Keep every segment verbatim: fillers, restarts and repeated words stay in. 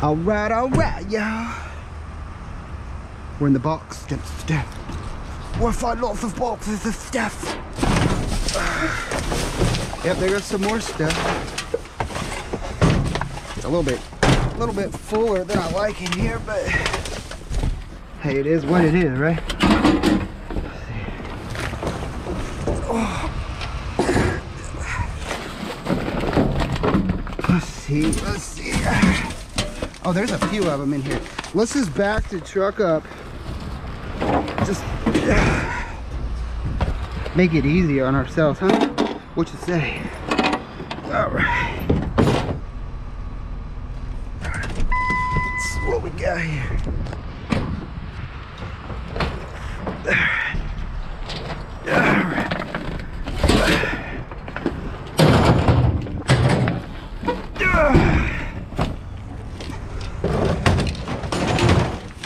All right, all right, y'all. We're in the box, step, step. We'll find lots of boxes of stuff. Yep, there goes some more stuff. It's a little bit, a little bit fuller than I like in here, but hey, it is what it is, right? Let's see, let's see. Oh, there's a few of them in here. Let's just back the truck up. Just uh, make it easier on ourselves, huh? What you say? All right. All right. That's what we got here. All right. All right.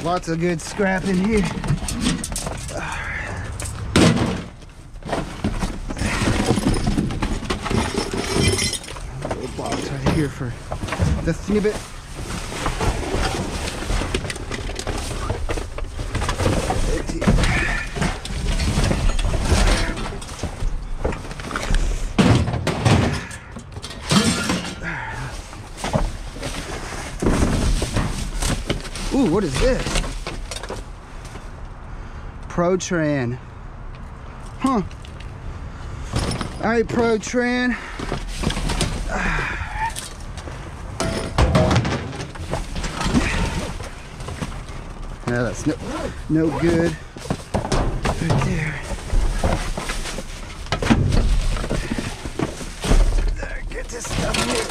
Lots of good scrap in here. A little box right here for the snippet. Ooh, what is this? Pro-Tran. Huh. All right, Pro-Tran. No, that's no, no good. Right there. There, get this stuff in here.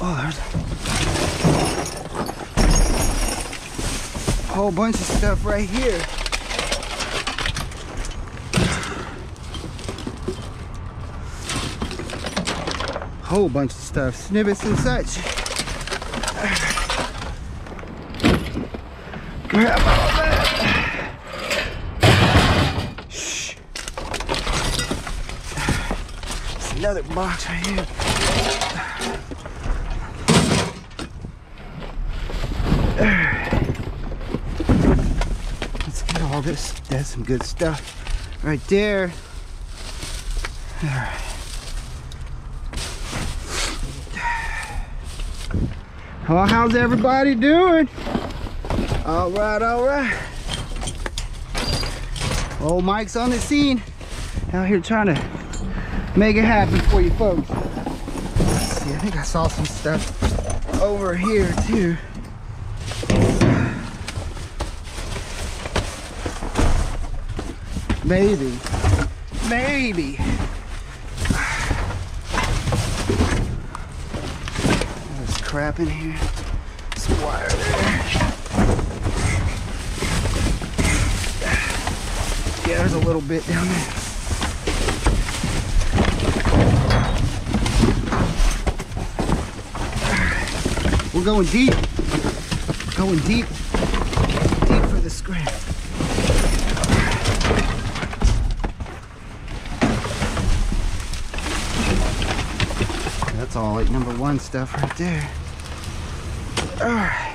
Oh, there's... whole bunch of stuff right here. Whole bunch of stuff, snippets and such. Grab all that. Shh. There's another box right here. There. All this, that's some good stuff right there. All right. Well, how's everybody doing? All right, all right. Old Mike's on the scene. Out here trying to make it happen for you folks. Let's see, I think I saw some stuff over here too. Maybe, maybe. There's crap in here. There's a wire there. Yeah, there's a little bit down there. We're going deep. We're going deep. Deep for the scrap. That's all like number one stuff right there. All right.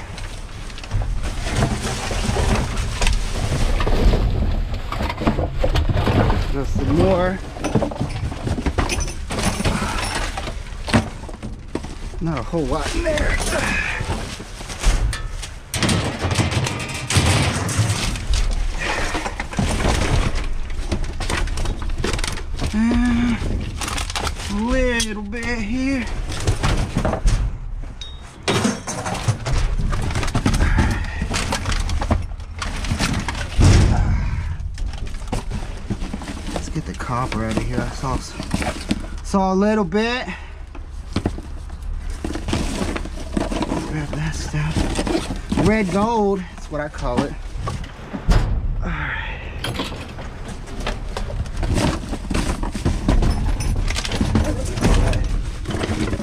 Just some more. Not a whole lot in there. Little bit here. Let's get the copper out of here. I saw, saw a little bit. Grab that stuff. Red gold, that's what I call it.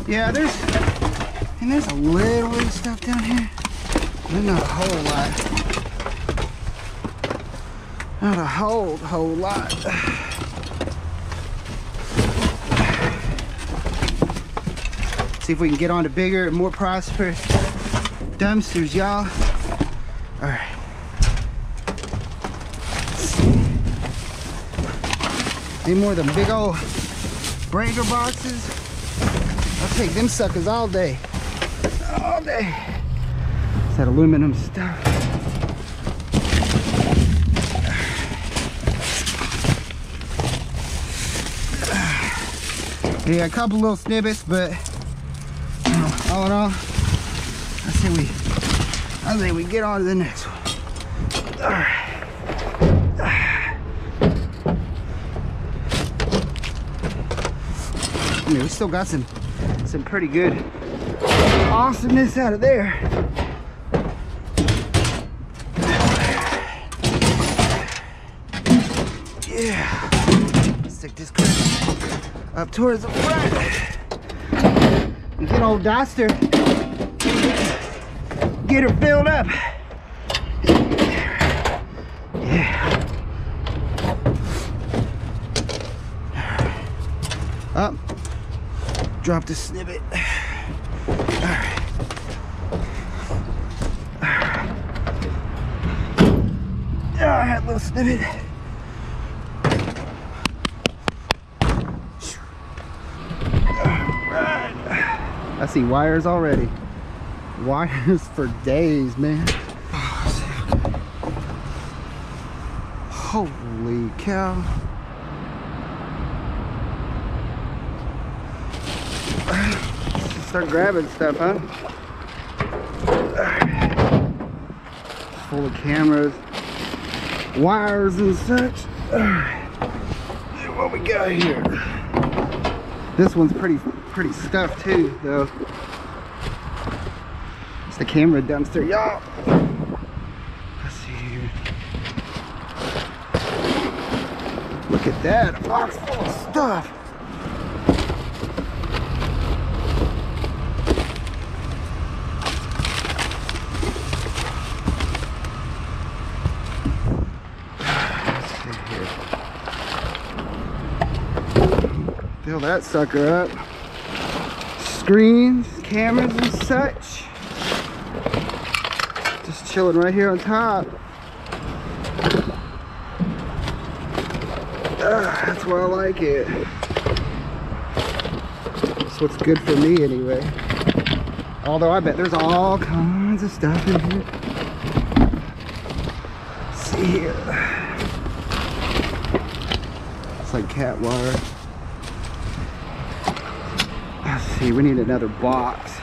Yeah, there's, and there's a little bit of stuff down here, but not a whole lot. Not a whole, whole lot. See if we can get on to bigger and more prosperous dumpsters, y'all. All right. Any more of them big old breaker boxes? I'll take them suckers all day. All day. It's that aluminum stuff. Yeah, a couple little snippets, but you know, all in all, I say we, I say we get on to the next one. All right. I mean, we still got some some pretty good awesomeness out of there. Yeah, let's take this crap up towards the front. And get old Doster, get her filled up. Yeah. Up. Drop the snippet. All right. All right. All right, little snippet. All right. I see wires already. Wires for days, man. Holy cow. Start grabbing stuff, huh? Full of cameras, wires and such. Alright. What we got here? This one's pretty pretty stuffed too, though. It's the camera dumpster, y'all. Let's see here. Look at that, a box full of stuff. Fill that sucker up. Screens, cameras and such. Just chilling right here on top. Ah, that's why I like it. That's what's good for me anyway. Although I bet there's all kinds of stuff in here. Let's see here. It's like cat water. See, we need another box.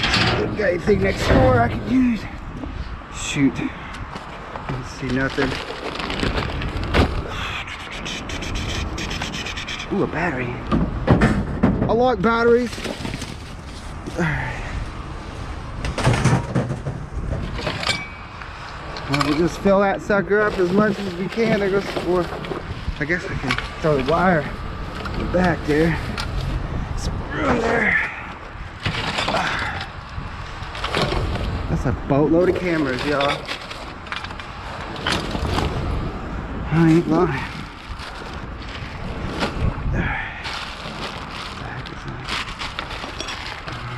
Got anything next door I could use? Shoot. Don't see nothing. Ooh, a battery. I like batteries. Alright. Well, we'll just fill that sucker up as much as we can. I guess, or I guess I can throw the wire back there. There. That's a boatload of cameras, y'all. I ain't lying. I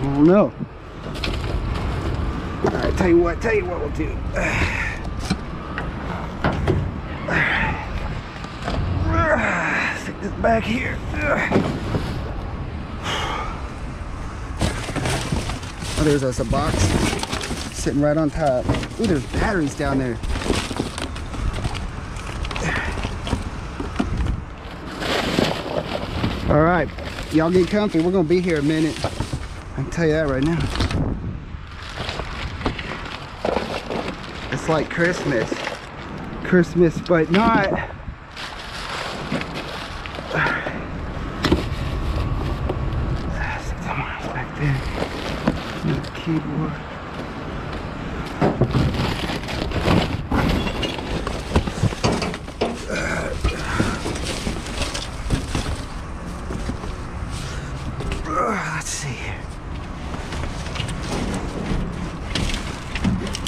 don't know. All right, tell you what, tell you what we'll do. Stick this back here. Oh, there's us a box sitting right on top. Ooh, there's batteries down there. All right, y'all get comfy. We're gonna be here a minute. I can tell you that right now. It's like Christmas. Christmas, but not. Someone's back there. Keyboard. Uh, let's see here.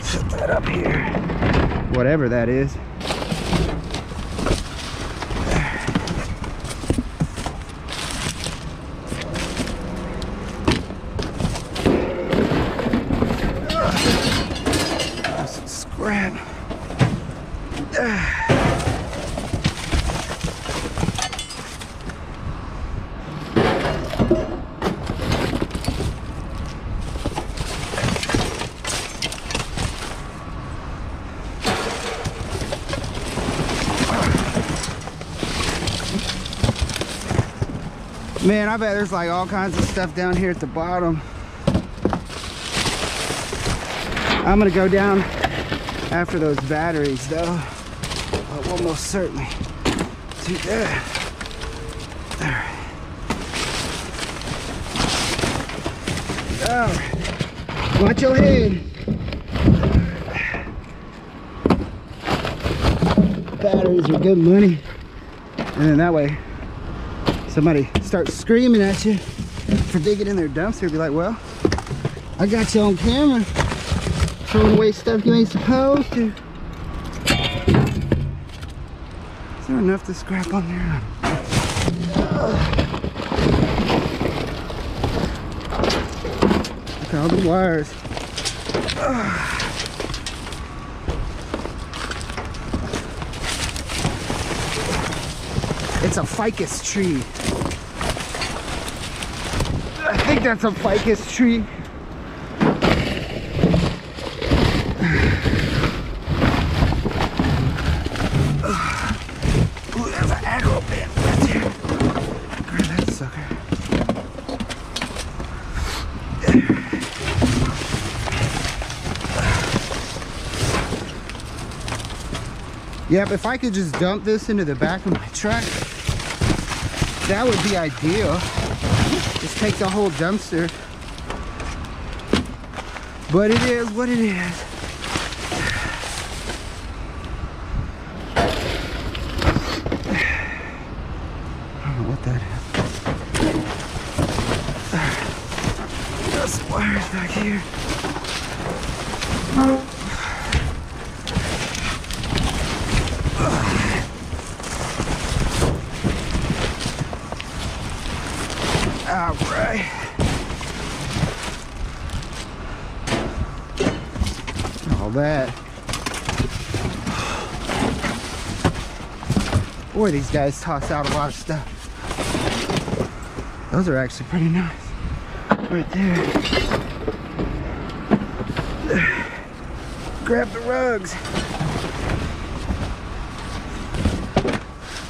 Set that up here. Whatever that is. Man, I bet there's like all kinds of stuff down here at the bottom. I'm gonna go down after those batteries though. I will most certainly do that. All right. All right. Watch your head. Batteries are good money. And then that way, somebody starts screaming at you for digging in their dumpster. You'll be like, well, I got you on camera throwing away stuff you ain't supposed to. Is there enough to scrap on there? Look at all the wires. Ugh. It's a ficus tree. I think that's a ficus tree. Ooh, there's an aggro band right there. Grab that sucker. Yep, if I could just dump this into the back of my truck, that would be ideal. Just take the whole dumpster. But it is what it is. I don't know what that is. Got some wires back here. That. Boy, these guys toss out a lot of stuff. Those are actually pretty nice. Right there. Grab the rugs.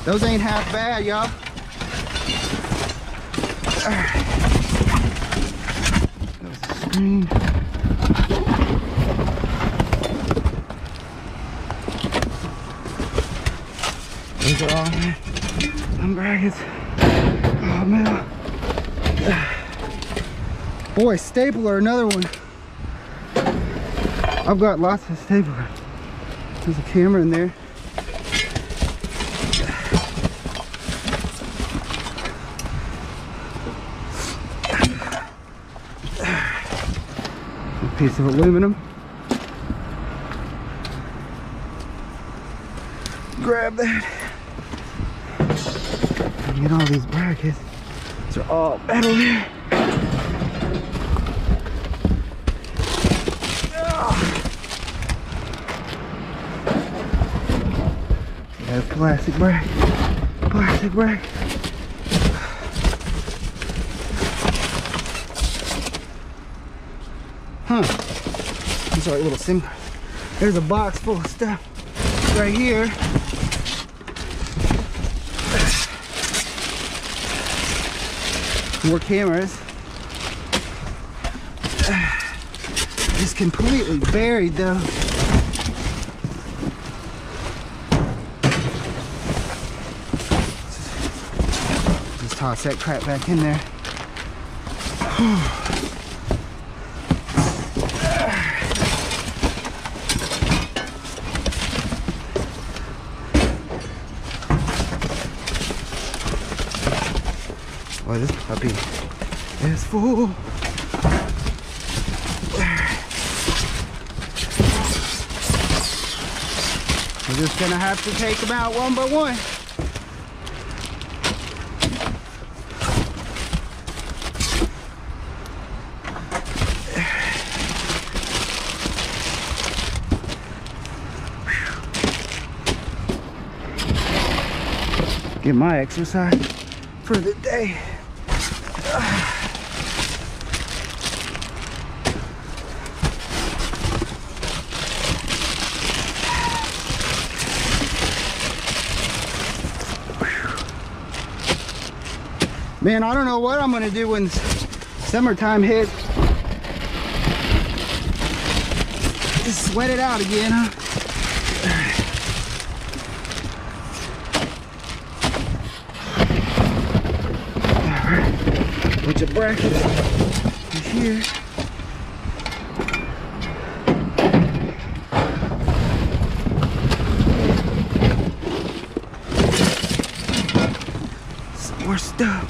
Those ain't half bad, y'all. Alright. That was the screen. These are all my thumb brackets. Oh man. Boy, stapler, another one. I've got lots of stapler. There's a camera in there. A piece of aluminum. Grab that. Get all these brackets. These are all metal here. That's plastic bracket. Plastic bracket. Huh. I'm sorry, little sim card. There's a box full of stuff right here. More cameras. Just completely buried though. Just toss that crap back in there. Boy, this puppy is full. We're just gonna have to take them out one by one. Get my exercise for the day. Man, I don't know what I'm gonna do when summertime hits. Just sweat it out again, huh? Alright. Bunch of brackets in here. Some more stuff.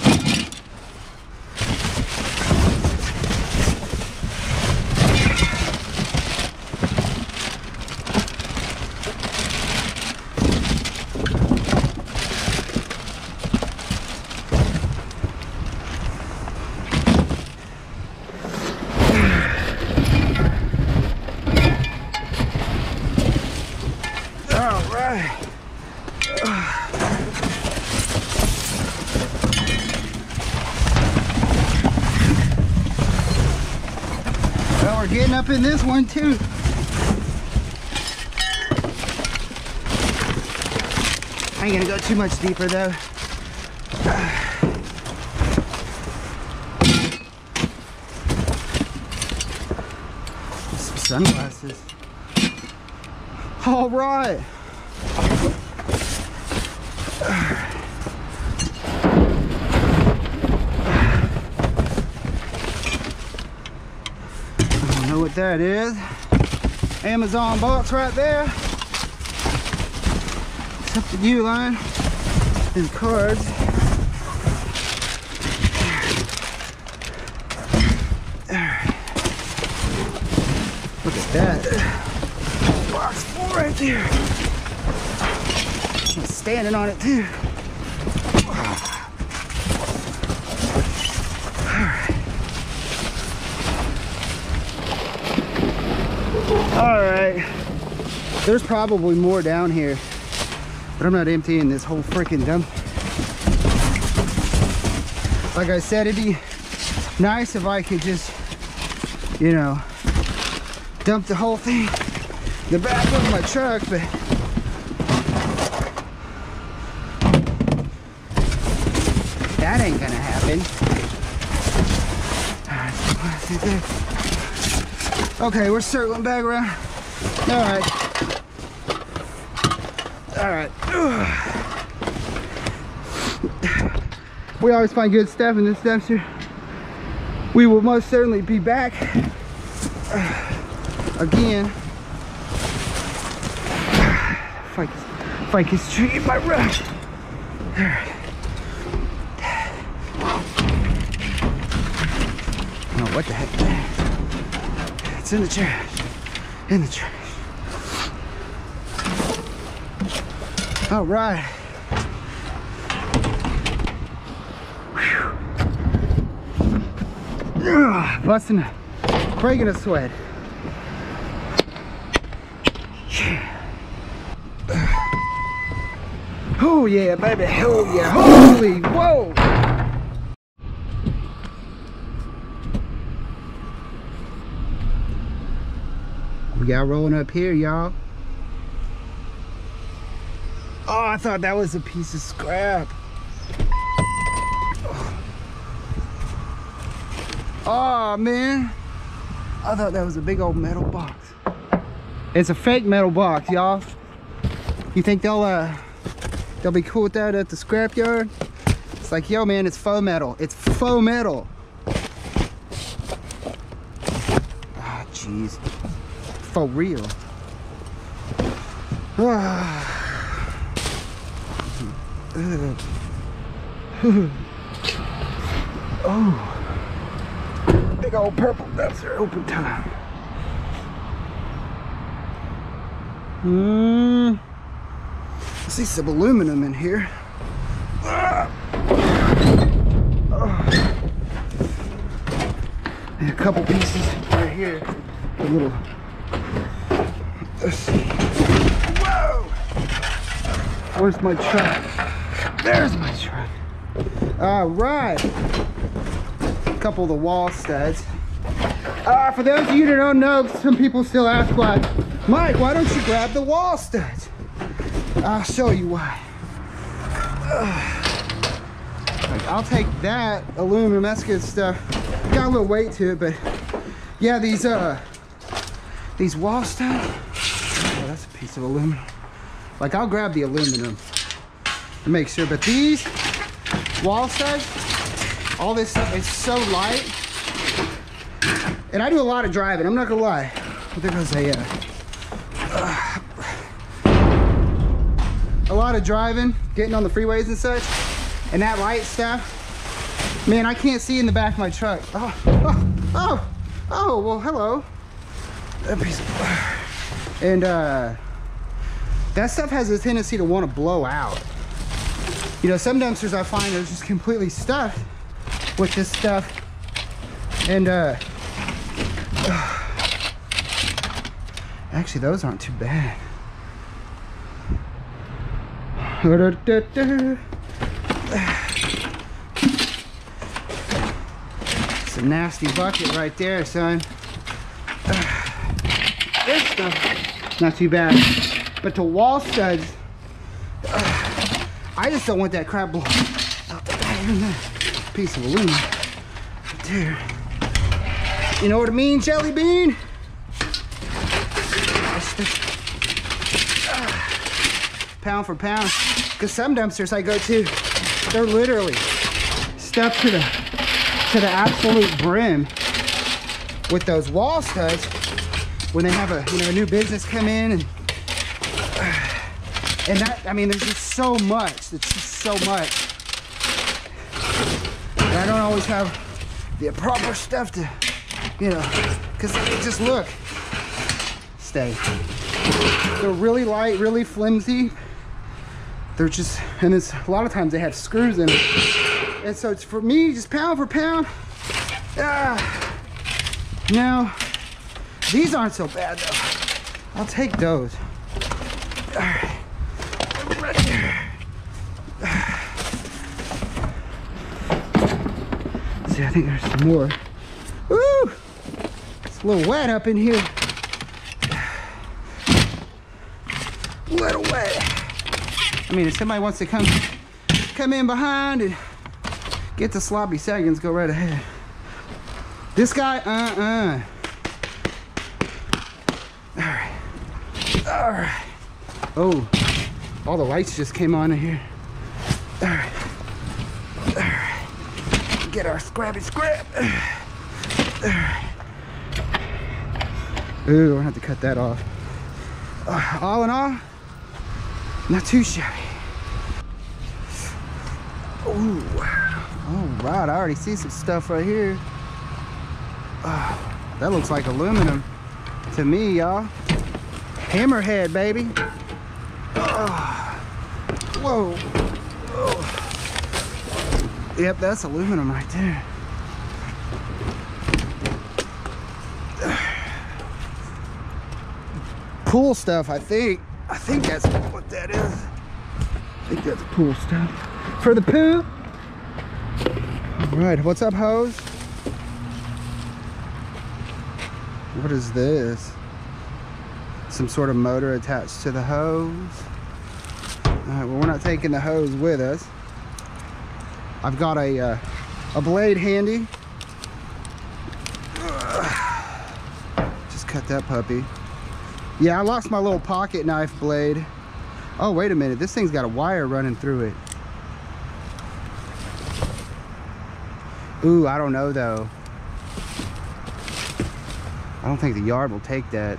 Getting up in this one too. I ain't gonna go too much deeper though. Some sunglasses. All right. That is Amazon box right there. It's up to you, line and cards. Look at that box full right there. I'm standing on it too. Alright, there's probably more down here, but I'm not emptying this whole freaking dump. Like I said, it'd be nice if I could just, you know, dump the whole thing in the back of my truck, but that ain't gonna happen. Alright, so let's do this. Okay, we're circling back around. All right. All right. Ugh. We always find good stuff in this dumpster. We will most certainly be back uh, again. If I, if I can street my rush. All right. I don't know what the heck. It's in the trash, in the trash. All right. Ugh, busting, breaking a sweat. Yeah. Oh yeah, baby, hell yeah, holy, whoa. Y'all rolling up here, y'all. Oh, I thought that was a piece of scrap. Oh, man. I thought that was a big old metal box. It's a fake metal box, y'all. You think they'll uh, they'll be cool with that at the scrapyard? It's like, yo, man, it's faux metal. It's faux metal. Ah, oh, jeez. For real. Oh, big old purple dumpster, open time. Hmm. I see some aluminum in here. And a couple pieces right here. A little. Let's see. Whoa! Where's my truck? There's my truck. All right. couple of the wall studs. Uh, for those of you that don't know, some people still ask why, Mike, why don't you grab the wall studs? I'll show you why. Like, I'll take that aluminum, that's good stuff. Got a little weight to it, but yeah, these uh, these wall studs. Oh, that's a piece of aluminum. Like, I'll grab the aluminum to make sure, but these wall studs, all this stuff, it's so light. And I do a lot of driving, I'm not gonna lie. There goes a, uh, uh, a lot of driving, getting on the freeways and such, and that light stuff. Man, I can't see in the back of my truck. Oh, oh, oh, oh well, hello. That piece of, and uh, that stuff has a tendency to want to blow out. You know, some dumpsters I find are just completely stuffed with this stuff. And uh, actually, those aren't too bad. It's a nasty bucket right there, son. This stuff, not too bad. But the wall studs, uh, I just don't want that crap blowing out the back. Piece of aluminum right there. You know what I mean, Jelly Bean? Pound for pound, because some dumpsters I go to, they're literally stuffed to the to the absolute brim with those wall studs. When they have a you know a new business come in, and and that I mean, there's just so much. It's just so much. And I don't always have the proper stuff to, you know, because just look, stay. They're really light, really flimsy. They're just, and it's a lot of times they have screws in it. And so it's for me, just pound for pound. Ah. Now, these aren't so bad though. I'll take those. All right. Right there. See, I think there's some more. Woo! It's a little wet up in here. Little wet. I mean, if somebody wants to come come in behind and get the sloppy seconds, go right ahead. This guy, uh-uh. All right, all right. Oh, all the lights just came on in here. All right, all right. Get our scrappy scrap. All right. Ooh, we'll have to cut that off. Uh, all in all, not too shabby. Ooh, all right, I already see some stuff right here. Oh, that looks like aluminum to me, y'all. Hammerhead, baby. Oh, whoa. Oh. Yep, that's aluminum right there. Pool stuff, I think. I think that's what that is. I think that's pool stuff. For the poo. All right, what's up, hose? What is this? Some sort of motor attached to the hose. All right, well, we're not taking the hose with us. I've got a, uh, a blade handy. Just cut that puppy. Yeah, I lost my little pocket knife blade. Oh, wait a minute. This thing's got a wire running through it. Ooh, I don't know, though. I don't think the yard will take that.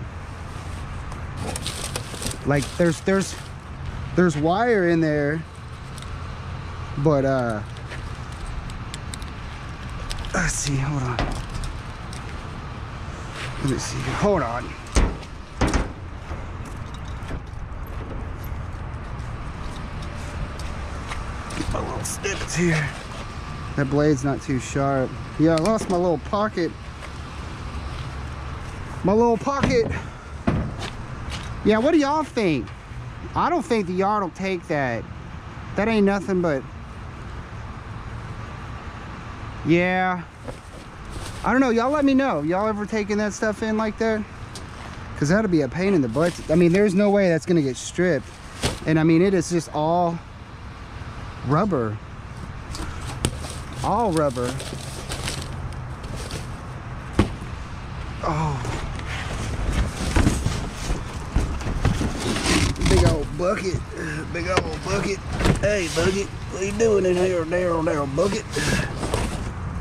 Like, there's there's there's wire in there, but uh let's see, hold on. Let me see. Hold on. My little snippets here. That blade's not too sharp. Yeah, I lost my little pocket. My little pocket. Yeah, what do y'all think? I don't think the yard will take that. That ain't nothing but. Yeah. I don't know, y'all let me know. Y'all ever taking that stuff in like that? Because that'll be a pain in the butt. I mean, there's no way that's gonna get stripped. And I mean, it is just all rubber. All rubber. Oh. Big old bucket. Big old bucket. Hey, bucket. What are you doing in here, narrow, narrow bucket?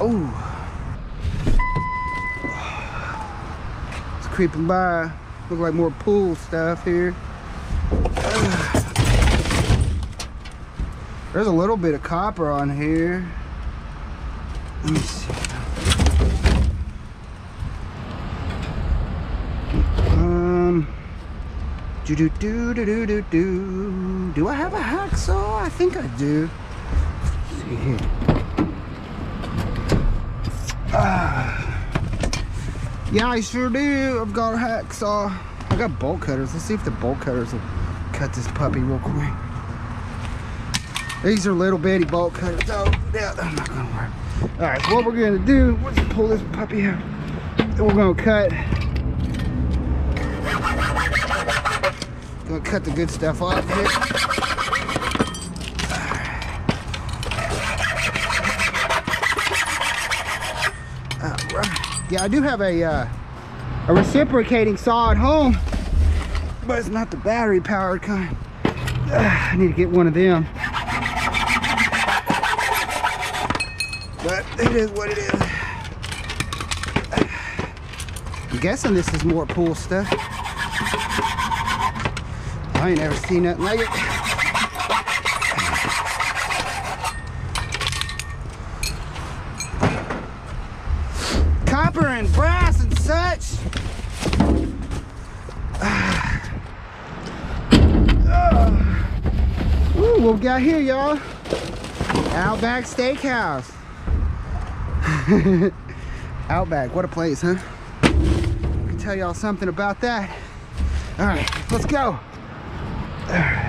Oh. Creeping by. Look like more pool stuff here. Ugh. There's a little bit of copper on here. Let me see. Um. Do do do do do do do. Do I have a hacksaw? I think I do. Let's see here. Ah. Yeah, I sure do. I've got a hacksaw. I got bolt cutters. Let's see if the bolt cutters will cut this puppy real quick. These are little bitty bolt cutters. Oh, yeah, I'm not gonna worry. All right, what we're gonna do, let's pull this puppy out. We're gonna cut. Gonna cut the good stuff off here. Yeah, I do have a uh, a reciprocating saw at home, but it's not the battery powered kind. Ugh, I need to get one of them. But it is what it is. I'm guessing this is more pool stuff. I ain't never seen nothing like it. And brass and such. Uh, uh, ooh, what we got here, y'all? Outback Steakhouse. Outback, what a place, huh? I can tell y'all something about that. All right, let's go. All right.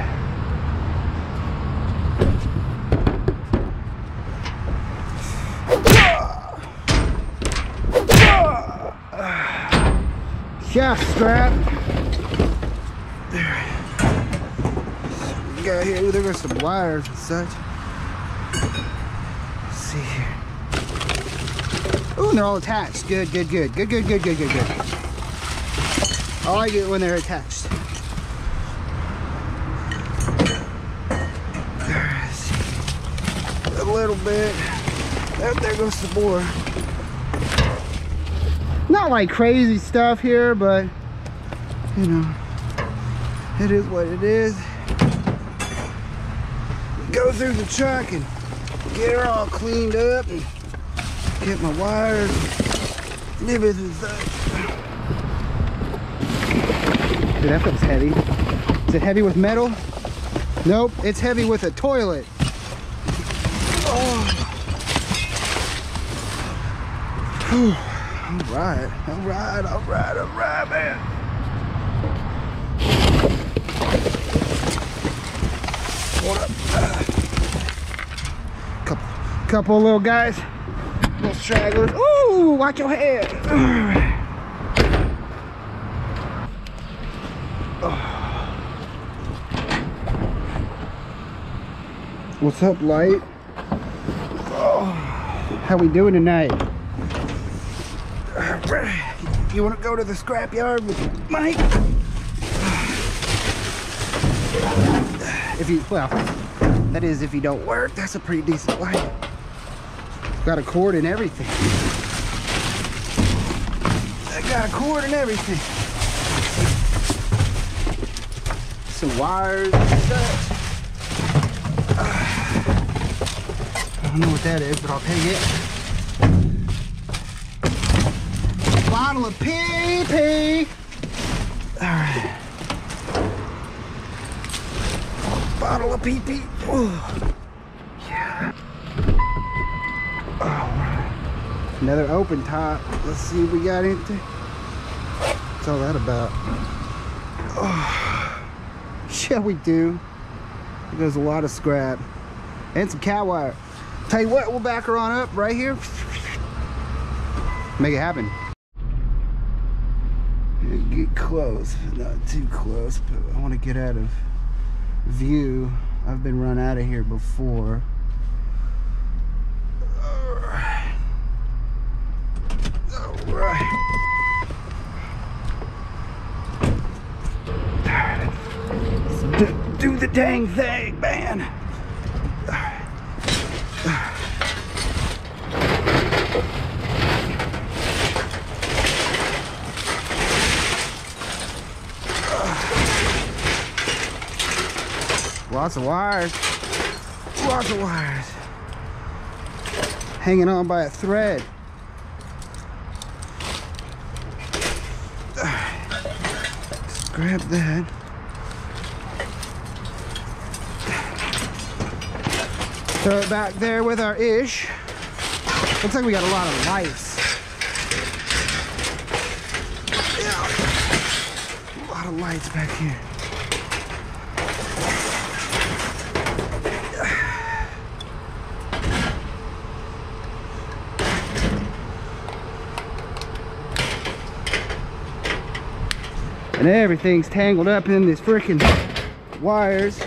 Shaft strap. There. We got here. Ooh, there were some wires and such. Let's see here. Ooh, and they're all attached. Good, good, good, good, good, good, good, good, good. I like it when they're attached. There. A little bit. There, there goes some more. Not like crazy stuff here, but you know, it is what it is. Go through the truck and get her all cleaned up and get my wires and nibbits and stuff. Dude, that thing's heavy. Is it heavy with metal? Nope, it's heavy with a toilet. Oh. Whew. All right, all right, all right, all right, man. Hold up. Uh, couple, couple little guys, little stragglers. Ooh, watch your head. All right. Oh. What's up, Light? Oh. How we doing tonight? You want to go to the scrapyard with Mike? If you, well, that is if you don't work. That's a pretty decent life. Got a cord and everything. I got a cord and everything. Some wires and such. I don't know what that is, but I'll take it. Bottle of pee-pee. All right. Bottle of pee-pee. Yeah. All right. Another open top. Let's see if we got anything. What's all that about? Oh. Shall we do? There's a lot of scrap. And some cat wire. Tell you what, we'll back her on up right here. make it happen. Get close, but not too close, but I want to get out of view. I've been run out of here before. Alright. Alright. Alright. Do, do the dang thing, man. Alright. Alright. Lots of wires, lots of wires. Hanging on by a thread. Just grab that. Throw it back there with our ish. Looks like we got a lot of lights. Yeah. A lot of lights back here. And everything's tangled up in these freaking wires.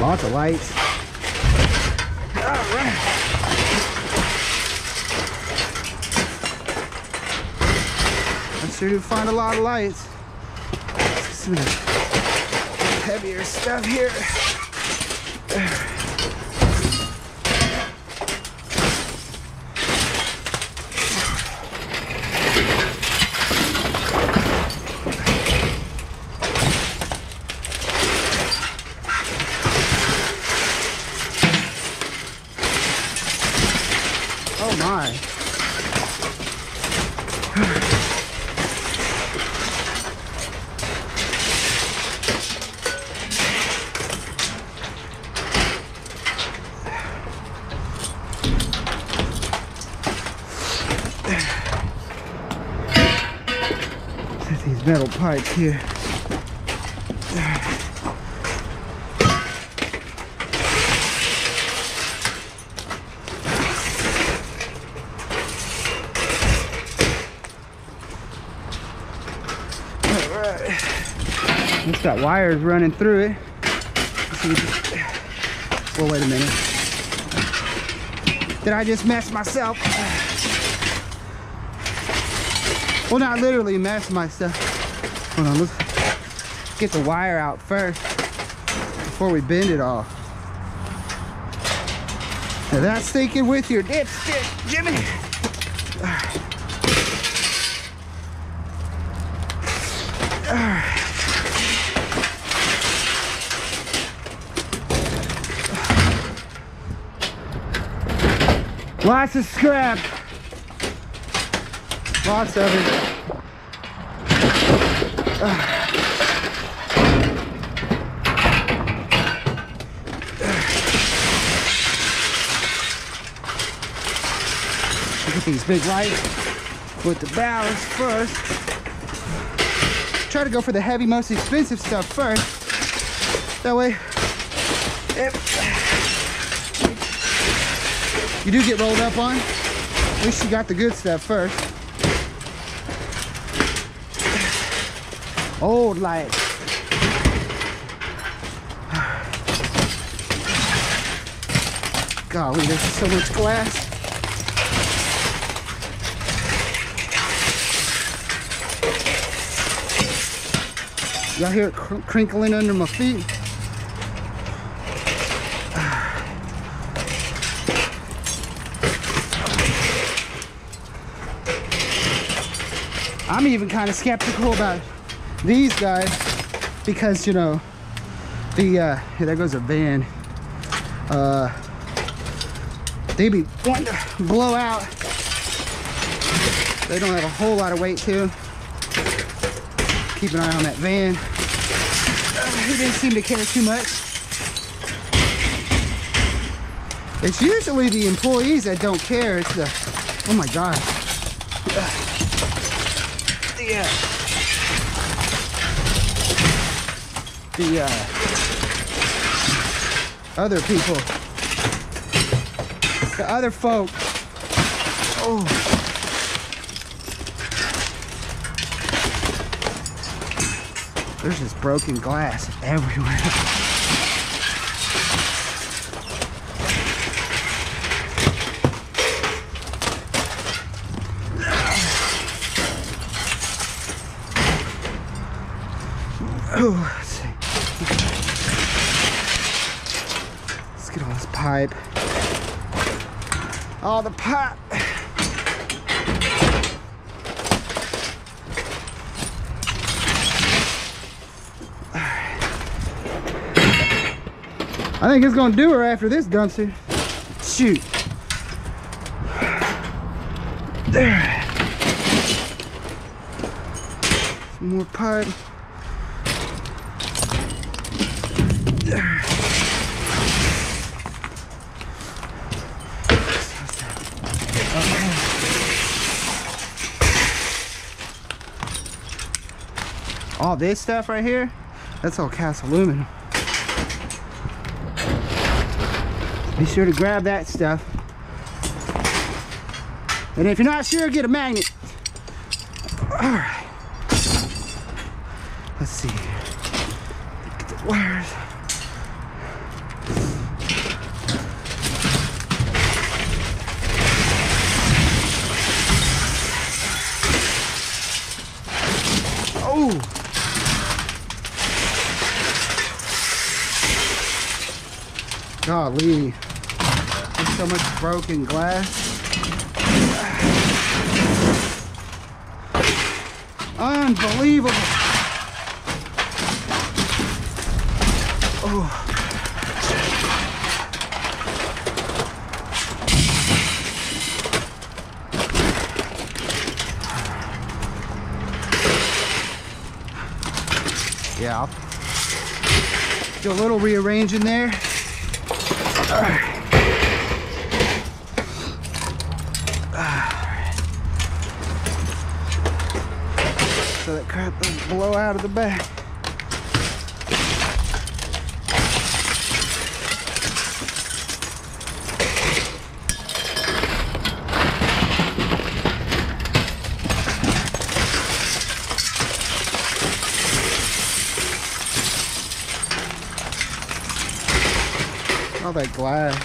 Lots of lights. Sure do find a lot of lights. Some heavier stuff here. Oh my. These metal pipes here. Alright. It's got wires running through it. Well, wait a minute. Did I just mess myself? Well, not literally mess myself. Hold on, let's get the wire out first before we bend it off. Now that's stinking with your dipstick, Jimmy. All right. All right. Lots of scrap. Lots of it. Uh. Uh. Look at these big lights with the ballast first. Try to go for the heavy, most expensive stuff first. That way, if you do get rolled up on, at least you got the good stuff first. Old lights. Golly, there's so much glass. Y'all hear it cr crinkling under my feet? I'm even kind of skeptical about these guys, because you know the uh here, there goes a van. Uh they be wanting to blow out. They don't have a whole lot of weight to keep an eye on that van. Uh, he didn't seem to care too much. It's usually the employees that don't care. It's the, oh my God. The, uh, the, uh, other people. The other folk. Oh. There's just broken glass everywhere. Oh, let's see. Let's get all this pipe. All the pipe. I think it's gonna do her after this dumpster. Shoot. There. Some more pipe. There. Okay. All this stuff right here, that's all cast aluminum. Be sure to grab that stuff. And if you're not sure, get a magnet. All right. Let's see. Get the wires. Oh. Golly. There's so much broken glass. Unbelievable. Oh. Yeah. Do a little rearranging there. All right. So that crap doesn't blow out of the back. All that glass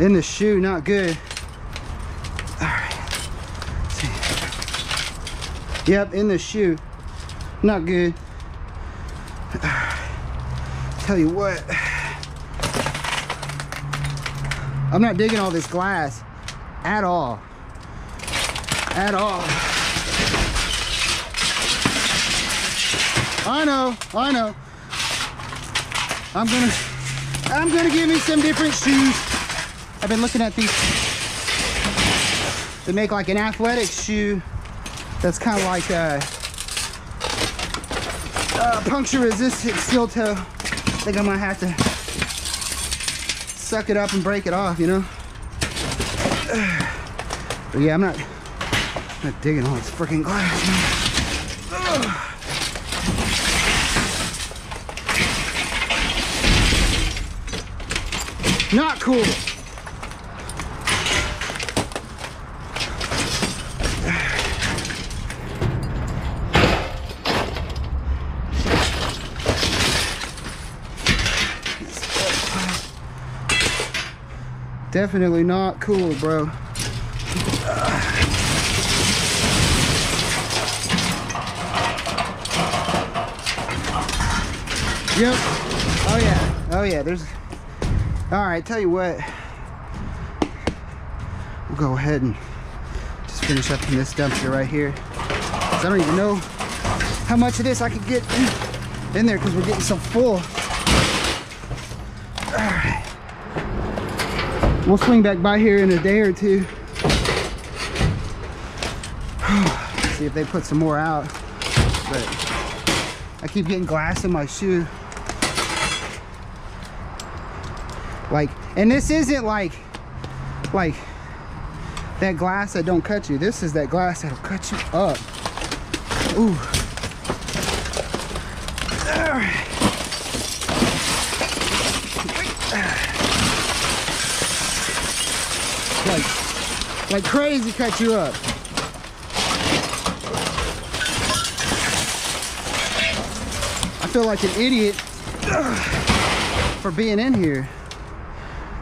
in the shoe, not good. Yep, in the shoe. Not good. Tell you what. I'm not digging all this glass at all. At all. I know, I know. I'm gonna, I'm gonna give me some different shoes. I've been looking at these. They make like an athletic shoe. That's kind of like a, a puncture resistant steel toe. I think I'm gonna have to suck it up and break it off, you know? But yeah, I'm not, I'm not digging all this freaking glass. Ugh. Not cool. Definitely not cool, bro. Yep. Oh yeah. Oh yeah. There's. All right. Tell you what. We'll go ahead and just finish up in this dumpster right here. 'Cause I don't even know how much of this I could get in, in there because we're getting so full. All right. We'll swing back by here in a day or two. See if they put some more out. But I keep getting glass in my shoe. Like, and this isn't like, like that glass that don't cut you. This is that glass that'll cut you up. Ooh. All right. Like, like crazy cut you up. I feel like an idiot for being in here.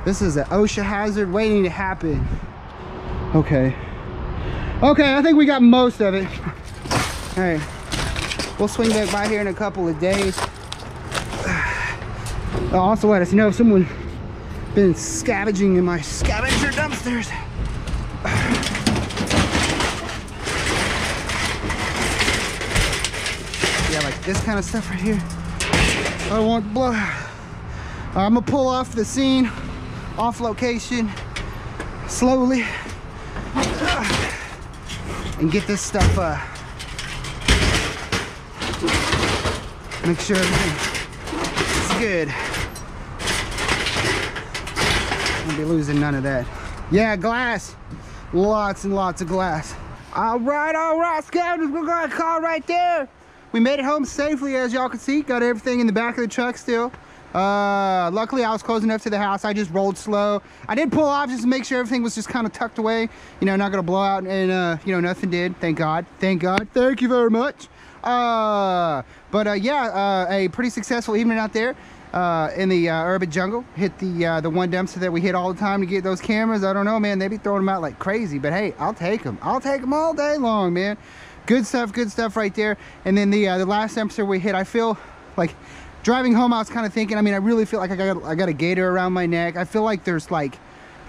This is an OSHA hazard waiting to happen. Okay. Okay, I think we got most of it. All right. We'll swing back by here in a couple of days. I'll also let us know if someone been scavenging in my scavenger dumpsters. Yeah, like this kind of stuff right here. I won't blow. I'm gonna pull off the scene, off location, slowly, and get this stuff. Uh, make sure everything's good. Won't be losing none of that. Yeah, glass. Lots and lots of glass. All right, all right, scavengers, we're gonna call right there. We made it home safely, as y'all can see. Got everything in the back of the truck still. Uh, luckily, I was close enough to the house. I just rolled slow. I did pull off just to make sure everything was just kind of tucked away. You know, not gonna blow out, and uh, you know, nothing did. Thank God. Thank God. Thank you very much. Uh, but uh, yeah, uh, a pretty successful evening out there. Uh, in the uh, urban jungle. Hit the uh, the one dumpster that we hit all the time to get those cameras. I don't know, man, they be throwing them out like crazy, but hey, I'll take them. I'll take them all day long, man. Good stuff, good stuff right there. And then the uh, the last dumpster we hit, I feel like driving home, I was kind of thinking, I mean, I really feel like I got, I got a gator around my neck. I feel like there's like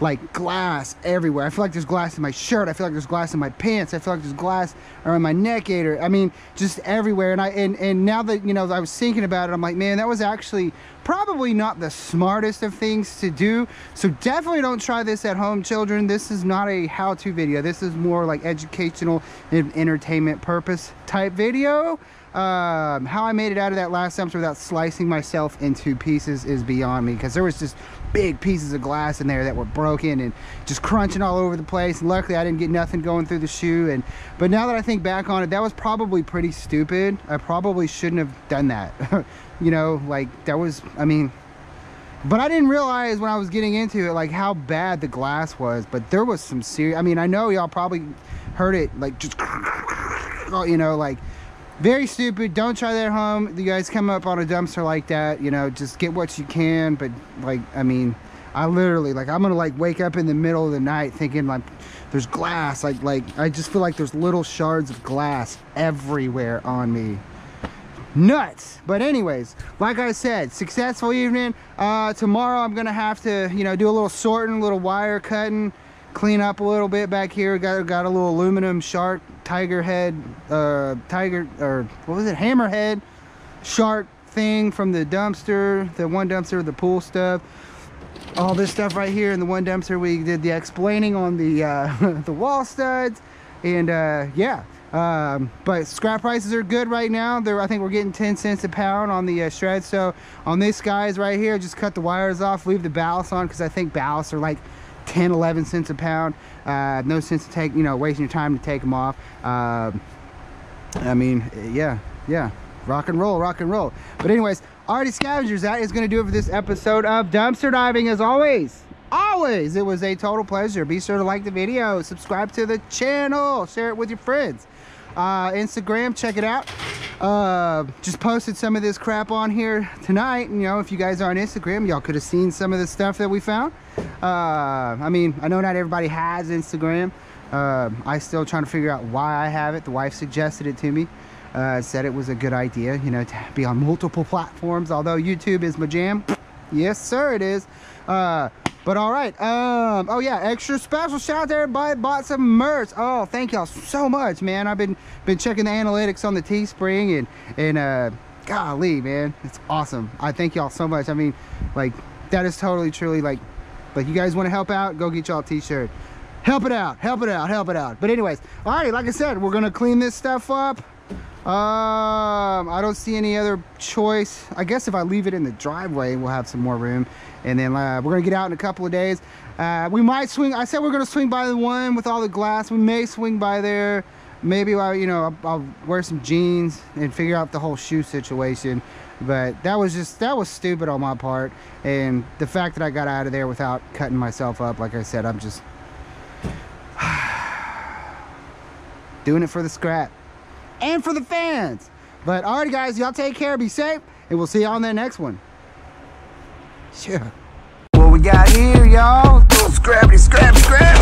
like glass everywhere. I feel like there's glass in my shirt. I feel like there's glass in my pants. I feel like there's glass around my neck gaiter. I mean, just everywhere. And I and, and now that, you know, I was thinking about it, I'm like, man, that was actually probably not the smartest of things to do. So definitely don't try this at home, children. This is not a how-to video. This is more like educational and entertainment purpose type video. Um, how I made it out of that last dumpster without slicing myself into pieces is beyond me, because there was just big pieces of glass in there that were broken and just crunching all over the place. And luckily I didn't get nothing going through the shoe. And but now that I think back on it, that was probably pretty stupid. I probably shouldn't have done that. You know, like that was, I mean, but I didn't realize when I was getting into it like how bad the glass was. But there was some serious, I mean, I know y'all probably heard it, like just, you know, like very stupid. Don't try that at home. You guys come up on a dumpster like that, you know, just get what you can. But like, I mean, I literally, like, I'm gonna like wake up in the middle of the night thinking like there's glass, like like I just feel like there's little shards of glass everywhere on me. Nuts. But anyways, like I said, successful evening. Uh tomorrow I'm gonna have to, you know, do a little sorting, a little wire cutting, clean up a little bit back here. Got got a little aluminum shark tiger head, uh tiger, or what was it, hammerhead shark thing from the dumpster, the one dumpster, the pool stuff, all this stuff right here. In the one dumpster we did the explaining on the uh the wall studs, and uh yeah, um but scrap prices are good right now. They're, I think we're getting ten cents a pound on the uh, shred. So on this guy's right here, just cut the wires off, leave the ballast on, because I think ballasts are like ten eleven cents a pound. Uh no sense to take, you know, wasting your time to take them off. uh, I mean, yeah yeah rock and roll, rock and roll. But anyways, alrighty, scavengers, that is going to do it for this episode of dumpster diving. As always, always, it was a total pleasure. Be sure to like the video, subscribe to the channel, share it with your friends. uh Instagram, check it out. Uh just posted some of this crap on here tonight. You know, if you guys are on Instagram, y'all could have seen some of the stuff that we found. uh I mean, I know not everybody has Instagram. uh I still trying to figure out why I have it. The wife suggested it to me, uh said it was a good idea, you know, to be on multiple platforms, although YouTube is my jam. Yes sir, it is. uh But all right, um, oh yeah, extra special shout out to everybody bought some merch. Oh, thank y'all so much, man. I've been been checking the analytics on the Teespring, and and uh, golly, man, it's awesome. I thank y'all so much. I mean, like that is totally truly like, like you guys want to help out, go get y'all a t-shirt. Help it out, help it out, help it out. But anyways, all right, like I said, we're gonna clean this stuff up. Um, I don't see any other choice. I guess if I leave it in the driveway, we'll have some more room. And then uh, we're gonna get out in a couple of days. Uh, we might swing. I said we're gonna swing by the one with all the glass. We may swing by there. Maybe I, you know, I'll, I'll wear some jeans and figure out the whole shoe situation. But that was just that was stupid on my part. And the fact that I got out of there without cutting myself up, like I said, I'm just doing it for the scrap. And for the fans. But all right, guys, y'all take care, be safe, and we'll see y'all on the next one. Sure. What we got here, y'all? Scrappity, scrap, scrap.